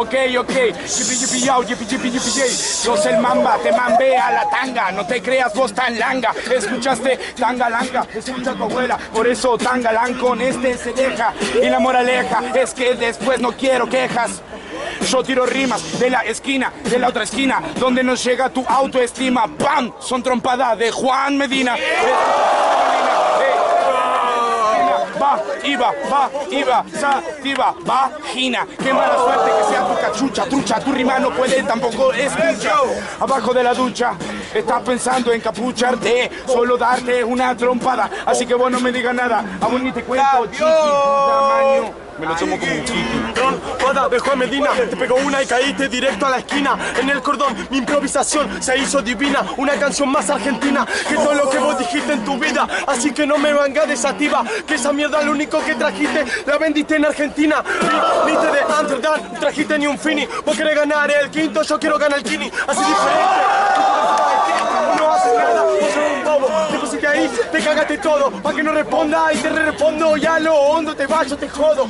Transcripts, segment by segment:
Ok, yipi, yipi, yo soy el mamba, te mambea la tanga, no te creas vos tan langa, escuchaste tanga langa, escucha tu abuela, por eso tanga lang con este se deja, y la moraleja es que después no quiero quejas. Yo tiro rimas de la esquina, de la otra esquina, donde nos llega tu autoestima, ¡bam! Son trompadas de Juan Medina. Va, iba, va, iba, sativa, vagina. Qué mala suerte que sea tu cachucha, trucha. Tu rima no puede, tampoco escucha. Abajo de la ducha, estás pensando en capucharte, solo darte una trompada. Así que vos no me digas nada, aún ni te cuento, chiqui, tamaño. Me lo tomo como un chiqui. Trompada de Juan Medina, te pegó una y caíste directo a la esquina. En el cordón, mi improvisación se hizo divina. Una canción más argentina que todo lo que vos dijiste en tu vida. Así que no me vengades, sativa, que esa mierda lo único que trajiste la vendiste en Argentina. Viniste de Amsterdam, no trajiste ni un fini. Vos querés ganar el quinto, yo quiero ganar el quini. Así diferente, no haces nada, vos sos un bobo. Ahí te cagaste todo, pa' que no responda y te respondo, ya lo hondo, te vas, yo te jodo,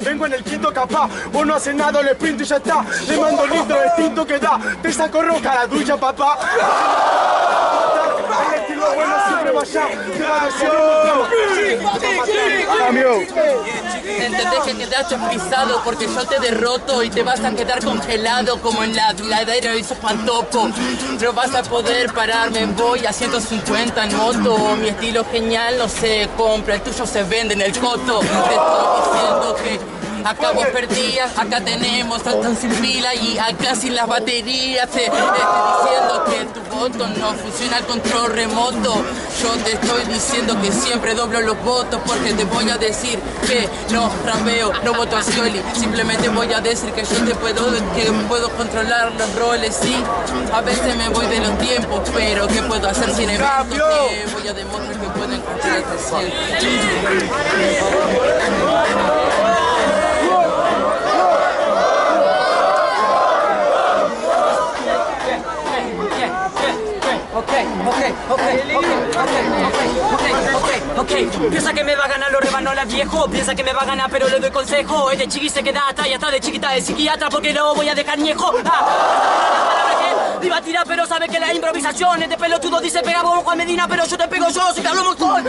vengo en el quinto capaz, vos no haces nada, le pinto y ya está, le mando lindo, el tinto que da, te saco roca la ducha, papá. El estilo bueno siempre vaya, entendés que quedaste pisado porque yo te derroto y te vas a quedar congelado como en la ladera y su pantoco. No vas a poder pararme, voy a 150 en moto. Mi estilo genial no se compra, el tuyo se vende en el coto. Te estoy diciendo que acá vos perdías, acá tenemos saltan sin pila y acá sin las baterías. Te estoy diciendo que tu botón no funciona el control remoto. Yo te estoy diciendo que siempre doblo los votos, porque te voy a decir que no rambeo, no voto a Scioli. Simplemente voy a decir que yo te puedo, que puedo controlar los roles, sí. A veces me voy de los tiempos, pero ¿qué puedo hacer sin eventos? Que voy a demostrar que puedo encontrar el presente. Ok, piensa que me va a ganar, lo rebanola viejo. Piensa que me va a ganar, pero le doy consejo. El de chiqui se queda hasta y hasta de chiquita de psiquiatra, porque no voy a dejar ñejo. Iba a tirar, pero sabe que la improvisación es de pelotudo. Dice pega vos Juan Medina, pero yo te pego yo, si te hablo un montón.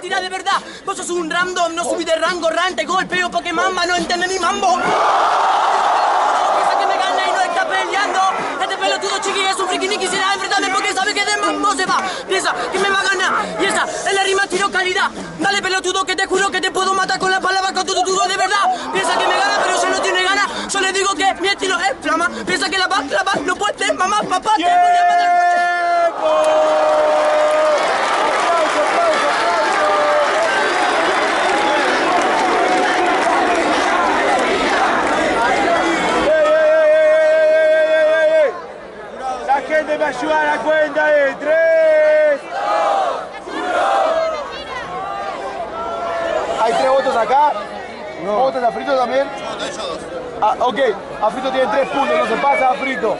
Tira de verdad, vos sos un random, no subí de rango, rante, golpeo porque mamba no entiende mi mambo. Piensa que me gana y no está peleando. Este pelotudo chiqui es un friki, ni quisiera enfrentarme porque sabe que de mambo se va. Piensa que me va a ganar y esa es la rima tiro calidad. Dale pelotudo que te juro que te puedo matar con la palabra con tu tudo de verdad. Piensa que me gana pero yo no tiene ganas, yo le digo que mi estilo es flama. Piensa que la va a clavar, no puede mamá, papá, te voy a matar. Va a ayudar a la cuenta de 3, 2, 1. Hay 3 votos acá. No. ¿Votos a Frito también? Yo dos. Ah, ok, a Frito tiene 3 puntos, no se pasa a Frito.